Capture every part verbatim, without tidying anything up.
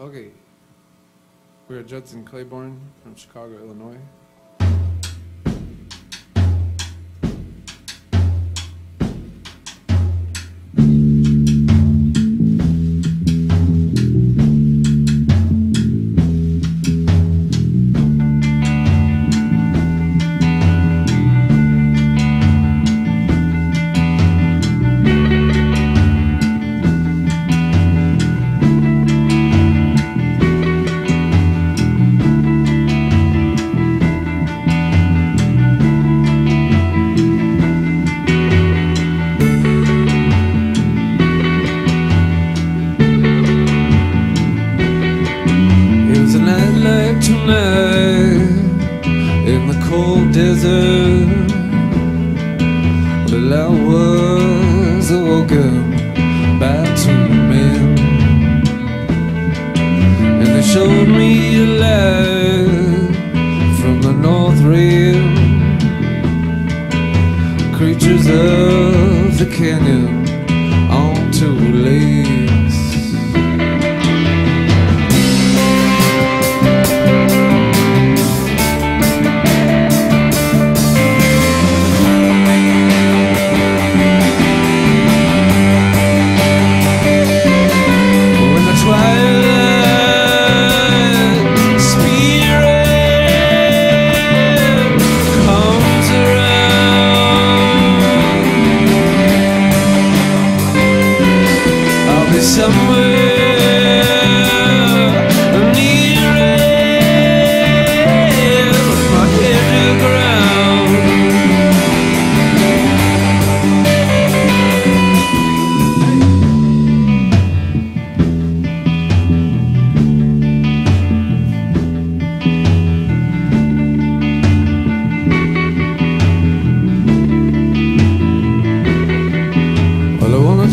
Okay, we're Judson Claiborne from Chicago, Illinois. In the cold desert, well, I was awoken by two men, and they showed me a light from the north rim. Creatures of the canyon on two legs.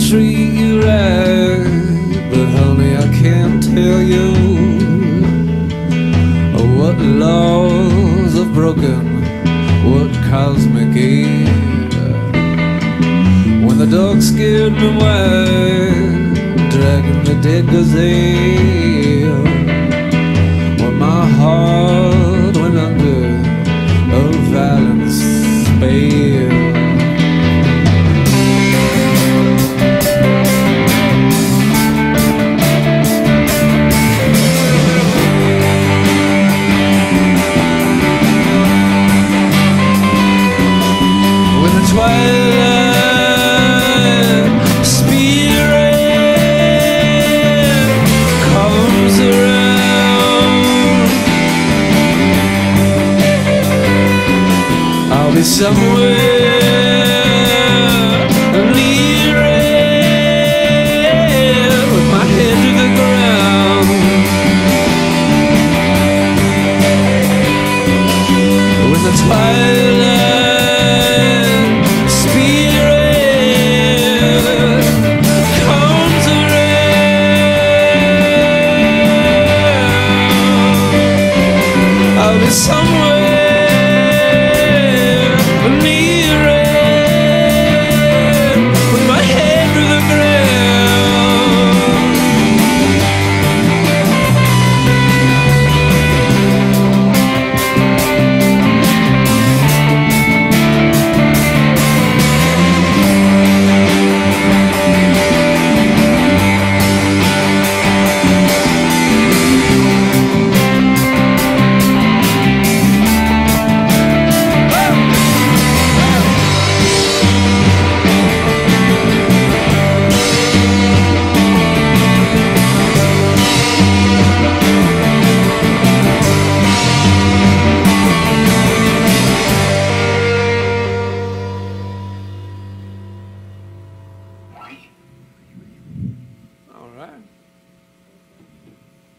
Treat you right, but honey, I can't tell you what laws are broken, what cosmic aid. When the dog scared me wide, dragging the dead gazelle, when my heart went under a violent spell. Somewhere near it, with my head to the ground, with the twilight spirit comes around, I'll be somewhere.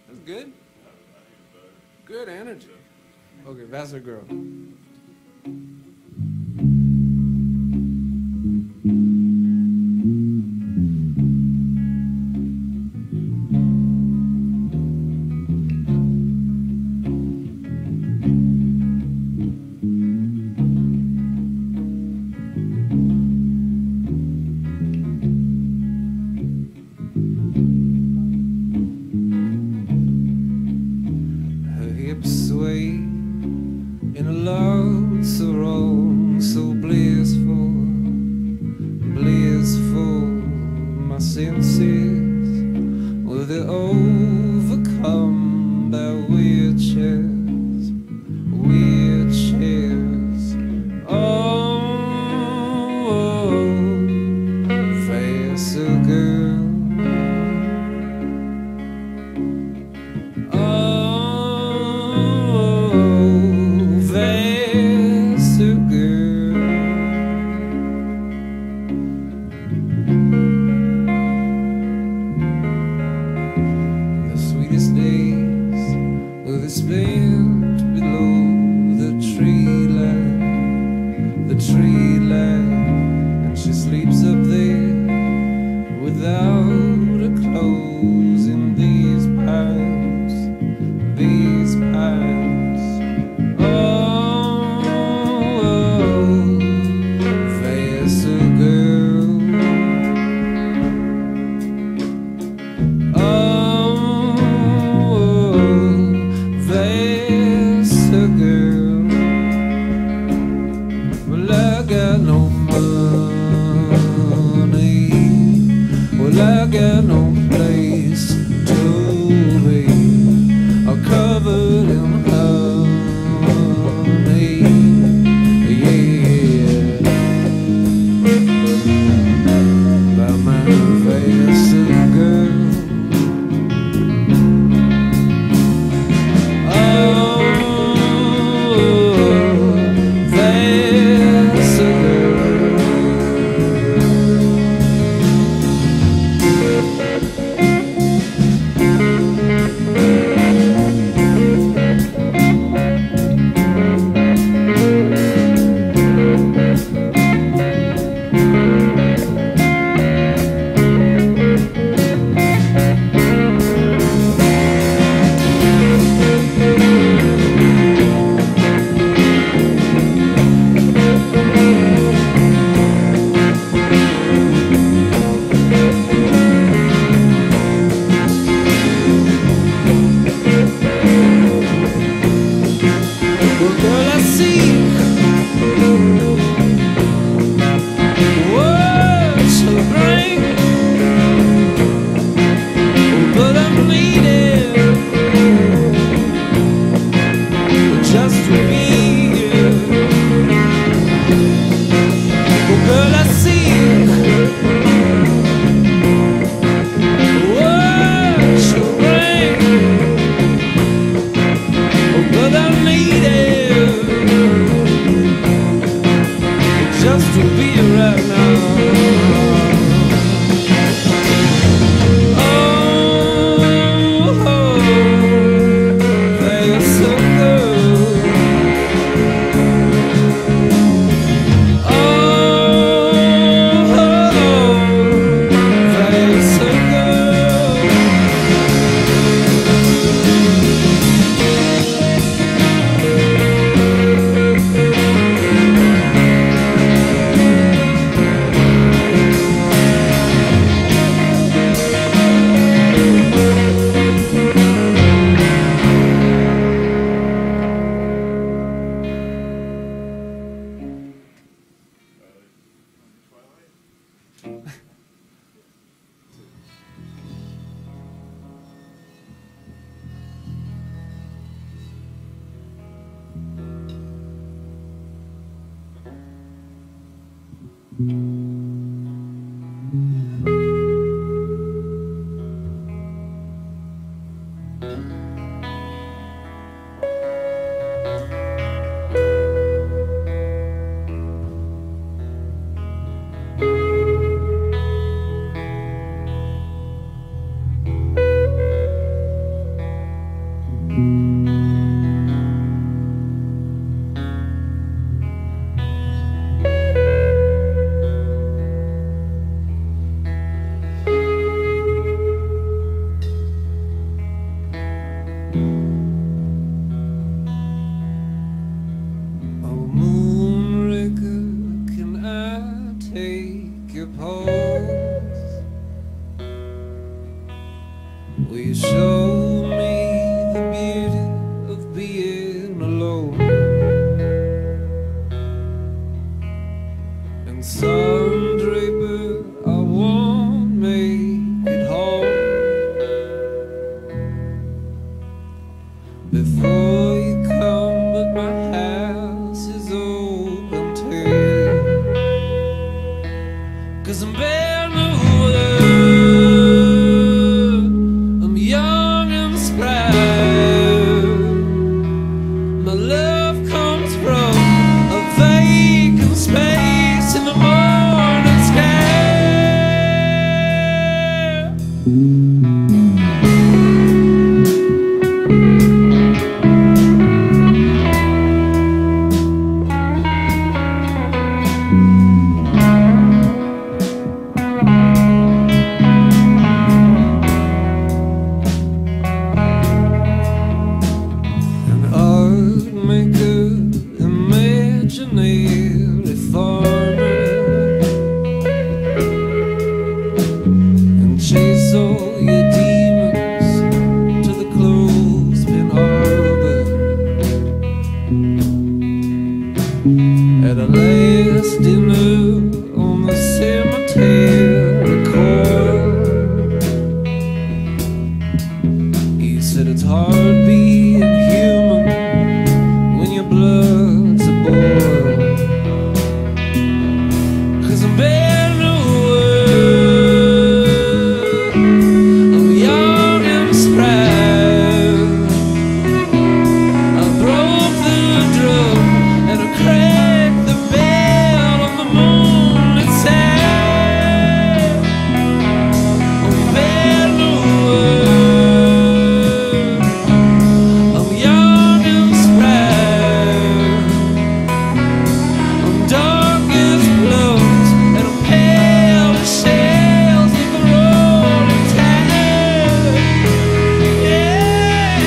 That's good. Good energy. Okay, Vassar Girl. oh so blissful, blissful. My senses, will they overcome their witches, witches? Oh, oh, oh. Vassar girl. Spent below the tree line, the tree line, and she sleeps up there without her clothes in these pipes, these pipes. Oh, oh, oh. Vassar girl. Oh. I got no place to be, I'm covered in honey, yeah. By my Vassar girl. Oh, Vassar girl. Will you show me the beauty of being alone? and sundry, but I won't make it home before you come. But my house is open to you, 'cause I'm bare mood, I'm young and spry. My love comes from a vacant space in the morning sky. And I'll make a imaginary farmer and chase all your demons to the clothespin harbor. At a last dinner on the cemetery corner, you said it's hard being human when your blood's a boil, 'cause I'm bare mood, I'm young and spry. I broke the drum and I cracked the bell on the moonlit sand. I'm bare mood, I'm young and spry. I'm dark as blows and I'm pale as shells in the rolling tide. Outside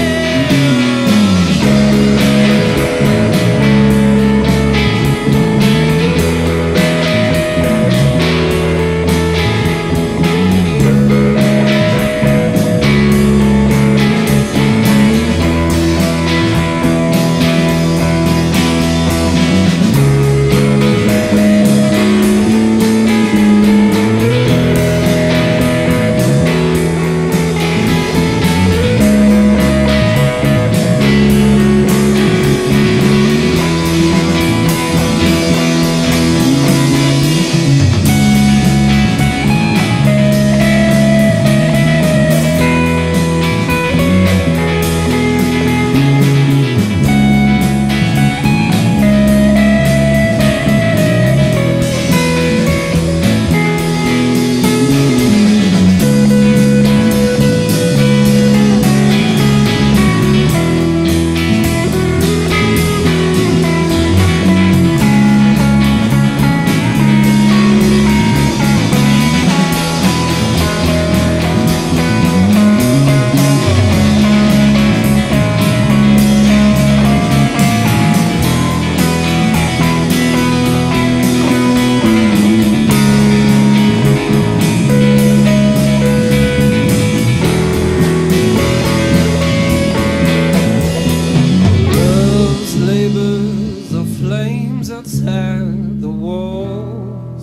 the walls,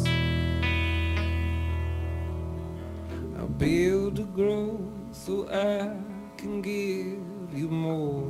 I build a grove so I can give you more.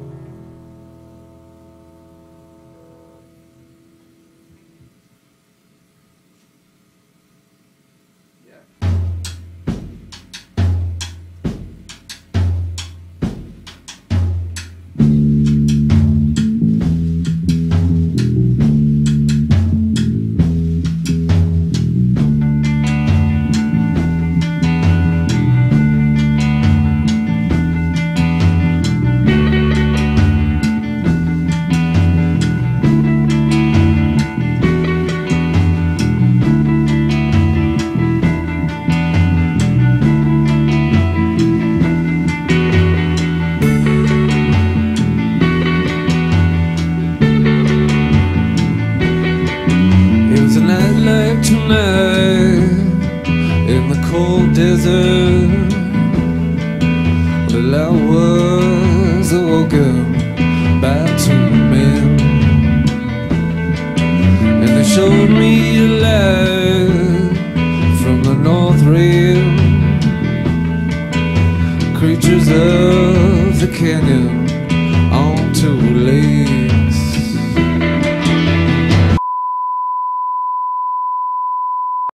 In the cold desert, well, I was awoken by two men, and they showed me a light. hanging on too late.